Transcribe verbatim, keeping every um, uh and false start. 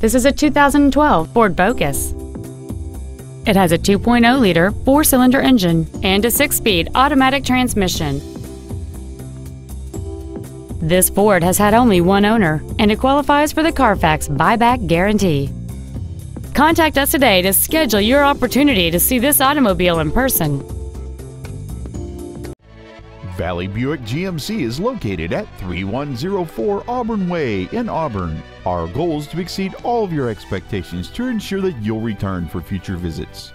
This is a two thousand twelve Ford Focus. It has a two point oh liter four-cylinder engine and a six-speed automatic transmission. This Ford has had only one owner, and it qualifies for the Carfax buyback guarantee. Contact us today to schedule your opportunity to see this automobile in person. Valley Buick G M C is located at three one zero four Auburn Way in Auburn. Our goal is to exceed all of your expectations to ensure that you'll return for future visits.